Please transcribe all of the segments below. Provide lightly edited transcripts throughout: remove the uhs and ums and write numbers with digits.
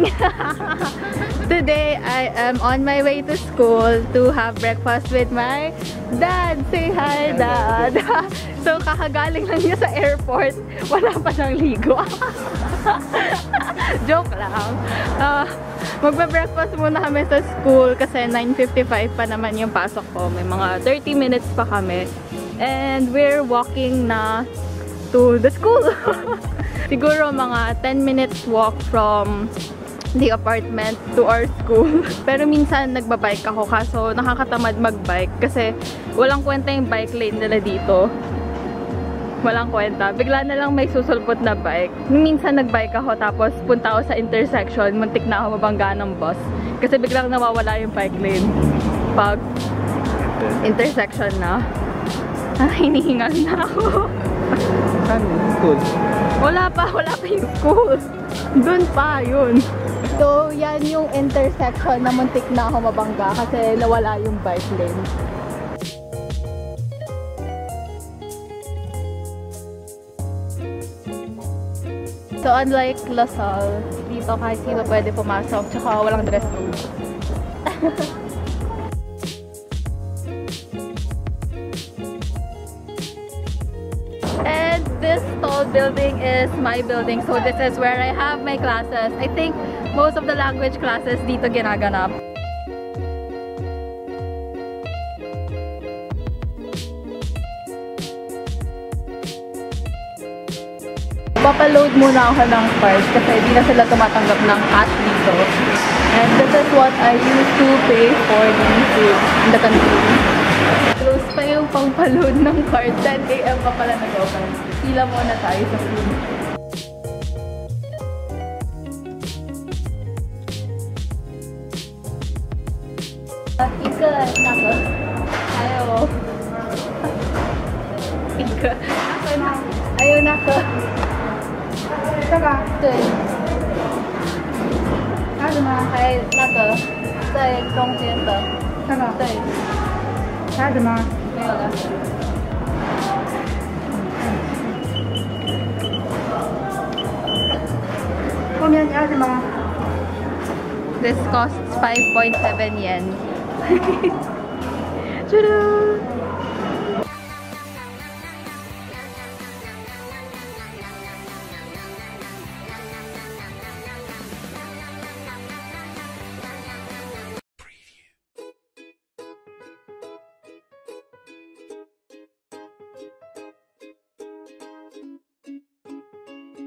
morning. Today I am on my way to school to have breakfast with my dad. Say hi, Dad. So kakagaling lang niya sa airport. Wala pa siyang ligo. Joke lang. Magbe-breakfast muna kami sa school kasi 9:55 pa naman yung pasok ko. May mga 30 minutes pa kami. And we're walking na to the school. Siguro mga 10 minutes walk from the apartment to our school. Pero minsan nagbabike ako kaso nakakatamad magbike kasi walang kwenta yung bike lane nila dito. Walang kwenta. Bigla na lang may susulpot na bike. Minsan nagbike ako tapos punta ako sa intersection, muntik na ako mabangga ng bus kasi biglang nawawala yung bike lane pag intersection na. Hinihingal na ako. Saan yung school? Wala pa yung school. Doon pa, yun. So, yan yung intersection na muntik na ako mabangga kasi nawala yung bike lane. So, unlike Lasal, dito kahit sino pwede pumasok, tsaka walang dress code. This tall building is my building, so this is where I have my classes. I think most of the language classes dito ginaganap. Papaload muna ako ng cards kasi hindi na sila tumatanggap ng cash dito. And this is what I used to pay for in the country. Pa yung pang-paload ng card. 10 a.m. pa pala nag-open. Pila muna tayo sa food. Pika. Nako. Ayaw. Pika. Nako na. Ayaw nako. Saka. Dui. Ano na? Hay, nako. Dui, dongjie de. Saka. Dui. Sad mo. This costs 5.7 yen.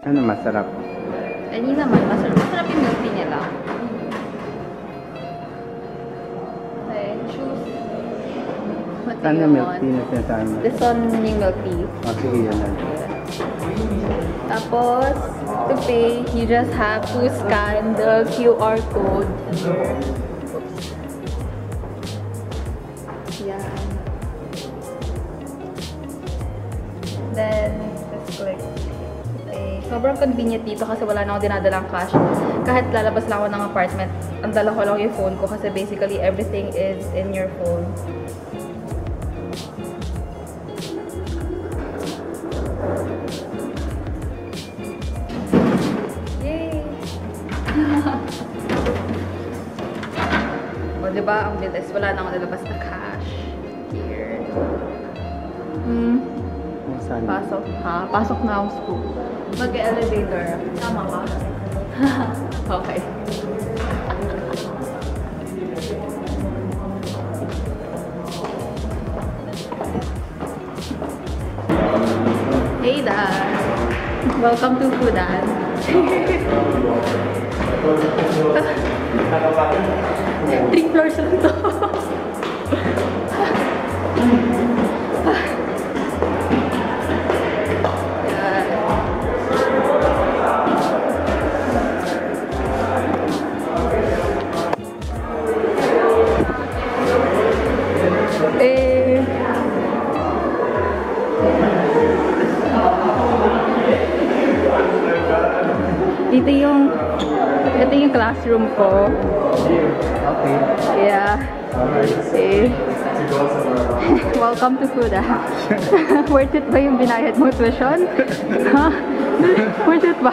Ano masarap? Hindi naman masarap. Masarap yung milk tea niya lang. Okay, choose. Saan yung milk tea na sinasabi mo? This one yung milk tea. Oh, sige yan lang. Tapos, to pay, you just have to scan the QR code. Oops. Yeah. Then, just click. Sobrang convenient dito kasi wala na akong dinadalang cash. Kahit lalabas lang ako ng apartment, ang dala ko lang yung phone ko kasi basically everything is in your phone. Yay! O diba, ang bilis. Wala na akong nilabas na cash. Here. Pasok ha? Pasok na akong school. Mag-elevator. Tama ka? Okay. Hey, Dad. Welcome to Fudan. Three floors lang to. Ito yung classroom ko. Okay. Yeah. Alright. Okay. Welcome to Fudan. Worth it ba yung binayad mo tuition? Worth it ba?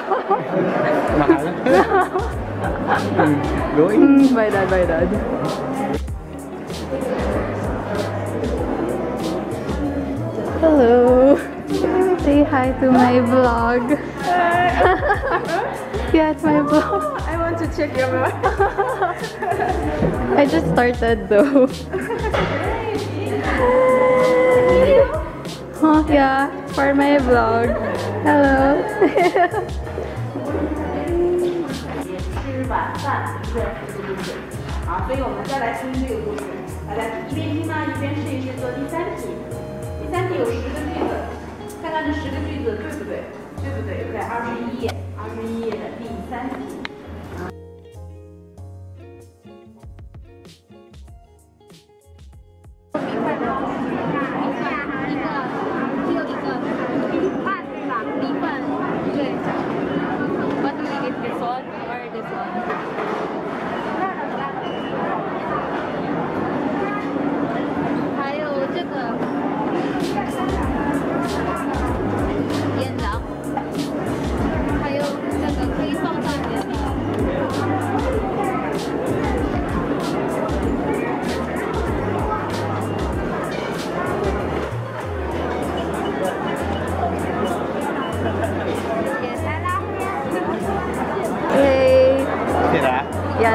Going? By dad, by dad. Hello. Say hi to my vlog. Yeah, it's my vlog. I want to check your vlog. I just started though. Oh yeah, for my vlog. Hello.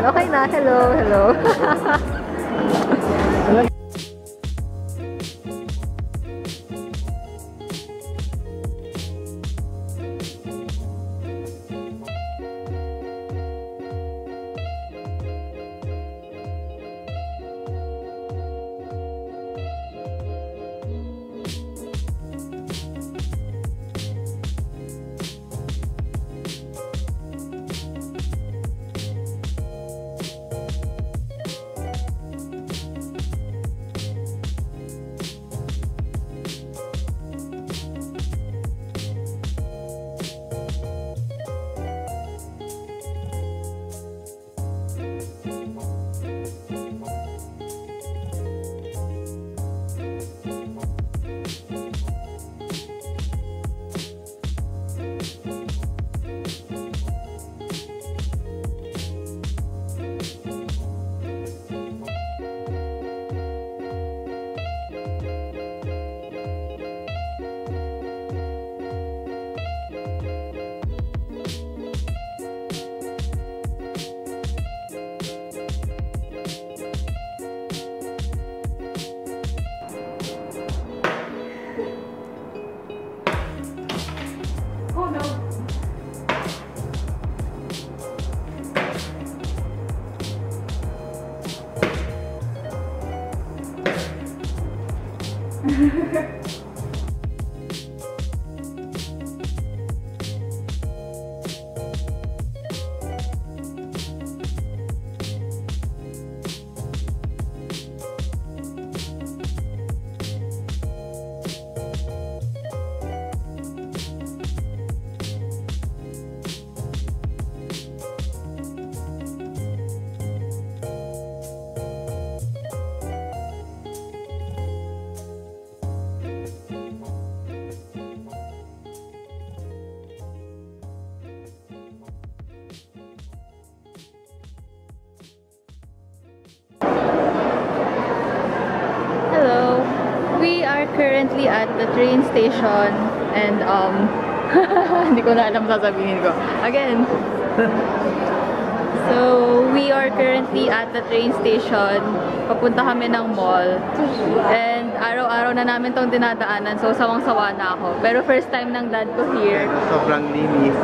Okay na, hello, hello. Currently at the train station and hindi ko na alam sasabihin ko. Again. So we are currently at the train station. Papunta kami ng mall. And araw-araw na namin tong dinadaanan. So sawang-sawa na ako. Pero first time ng dad ko here. Sobrang linis.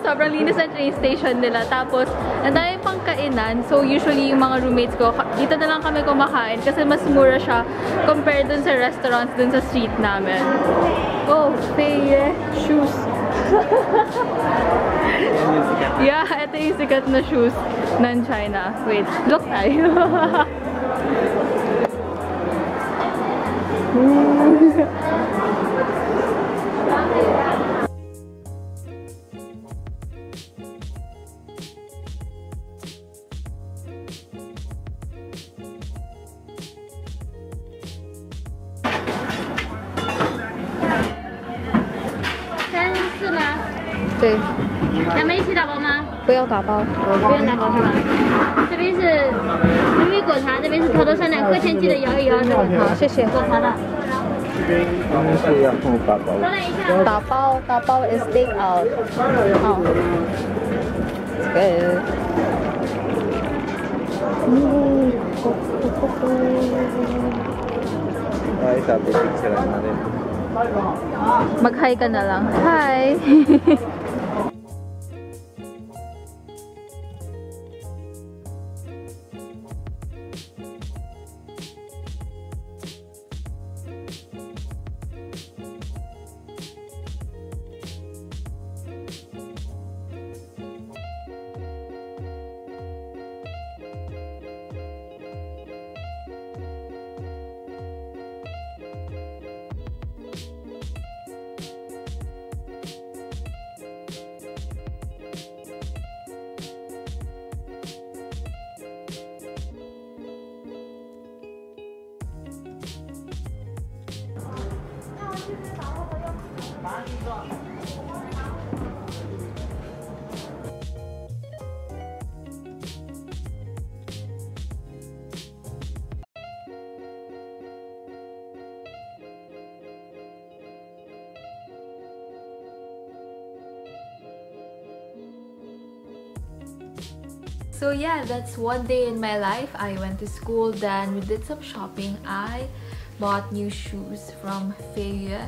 Sobrang linis ang train station nila. Tapos ang dami pang kainan. So usually yung mga roommates ko, dito na lang kami kumakain kasi mas mura siya compared dun sa restaurants dun sa street namin. Oh, Feiyue shoes. Yeah, ito yung sikat na shoes ng China. Wait, look tayo. 不要打包，不要拿早餐了。这边是玫瑰果糖，这边是头头酸奶，课前记得摇一摇。好，谢谢。果糖的。这边应该是要用打包。打包，打包 is take out。好。Good. Mag-hi ka na lang. Hi! So yeah, that's one day in my life. I went to school, then we did some shopping. I bought new shoes from Feiyue.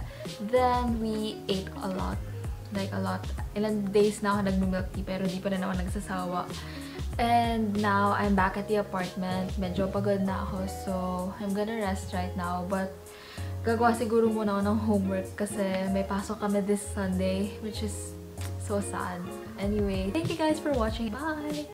Then we ate a lot, like a lot. Ilang days na ako nag-milk tea pero di pa rin ako nagsasawa. And now I'm back at the apartment. Medyo pagod na ako, so I'm gonna rest right now. But gagawa siguro muna ako ng homework kasi may pasok kami this Sunday, which is so sad. Anyway, thank you guys for watching. Bye!